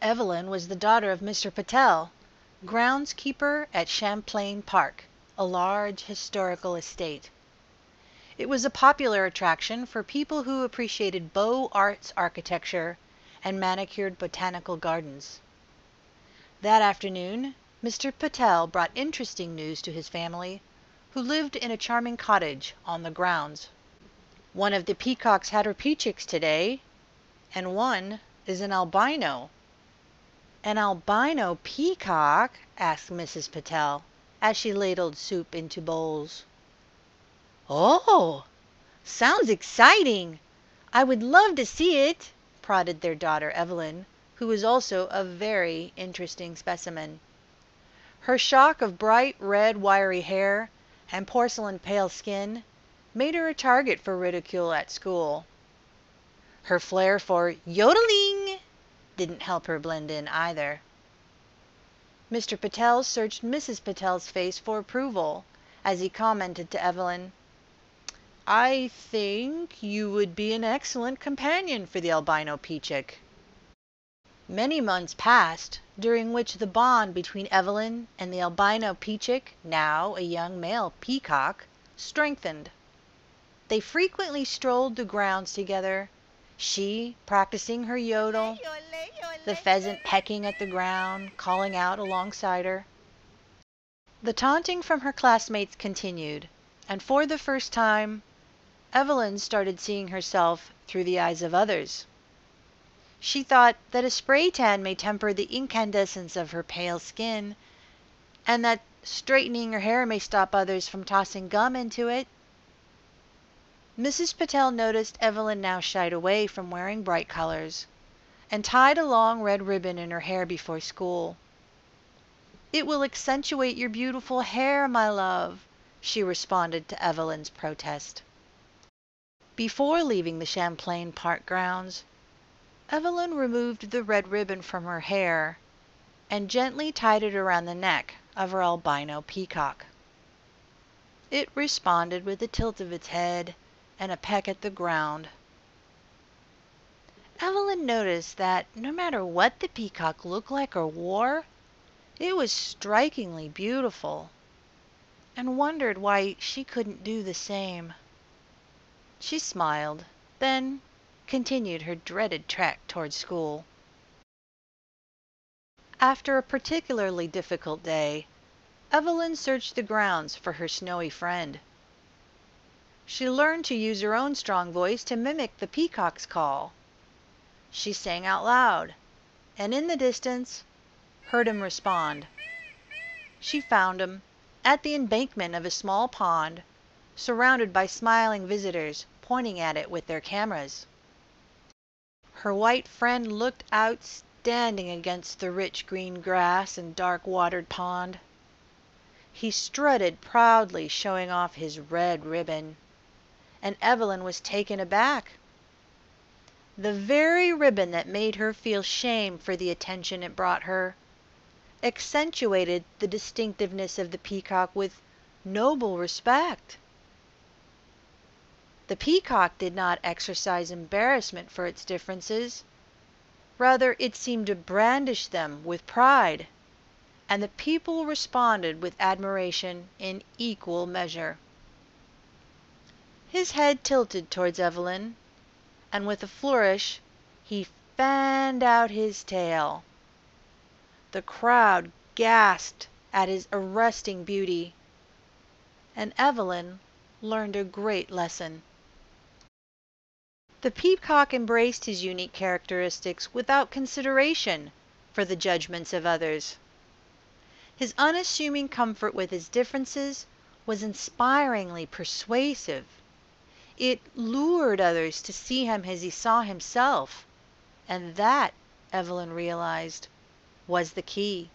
Evelyn was the daughter of Mr. Patel, groundskeeper at Champlain Park, a large historical estate. It was a popular attraction for people who appreciated beaux arts architecture and manicured botanical gardens. That afternoon, Mr. Patel brought interesting news to his family, who lived in a charming cottage on the grounds. One of the peacocks had her peachicks today, and one is an albino. "An albino peacock?" asked Mrs. Patel, as she ladled soup into bowls. "Oh, sounds exciting! I would love to see it," prodded their daughter Evelyn, who was also a very interesting specimen. Her shock of bright red wiry hair and porcelain pale skin made her a target for ridicule at school. Her flair for yodeling didn't help her blend in either. Mr. Patel searched Mrs. Patel's face for approval as he commented to Evelyn, "I think you would be an excellent companion for the albino peacock." Many months passed, during which the bond between Evelyn and the albino peacock, now a young male peacock, strengthened. They frequently strolled the grounds together, she practicing her yodel, the pheasant pecking at the ground, calling out alongside her. The taunting from her classmates continued, and for the first time, Evelyn started seeing herself through the eyes of others. She thought that a spray tan may temper the incandescence of her pale skin, and that straightening her hair may stop others from tossing gum into it. Mrs. Patel noticed Evelyn now shied away from wearing bright colors, and tied a long red ribbon in her hair before school. "It will accentuate your beautiful hair, my love," she responded to Evelyn's protest. Before leaving the Champlain Park grounds, Evelyn removed the red ribbon from her hair and gently tied it around the neck of her albino peacock. It responded with a tilt of its head and a peck at the ground. Evelyn noticed that no matter what the peacock looked like or wore, it was strikingly beautiful, and wondered why she couldn't do the same. She smiled, then continued her dreaded trek toward school. After a particularly difficult day, Evelyn searched the grounds for her snowy friend. She learned to use her own strong voice to mimic the peacock's call. She sang out loud, and in the distance, heard him respond. She found him at the embankment of a small pond, surrounded by smiling visitors pointing at it with their cameras. Her white friend looked outstanding against the rich green grass and dark watered pond. He strutted proudly, showing off his red ribbon, and Evelyn was taken aback. The very ribbon that made her feel shame for the attention it brought her accentuated the distinctiveness of the peacock with noble respect. The peacock did not exercise embarrassment for its differences. Rather, it seemed to brandish them with pride, and the people responded with admiration in equal measure. His head tilted towards Evelyn, and with a flourish, he fanned out his tail. The crowd gasped at his arresting beauty, and Evelyn learned a great lesson. The peacock embraced his unique characteristics without consideration for the judgments of others. His unassuming comfort with his differences was inspiringly persuasive. It lured others to see him as he saw himself, and that, Evelyn realized, was the key.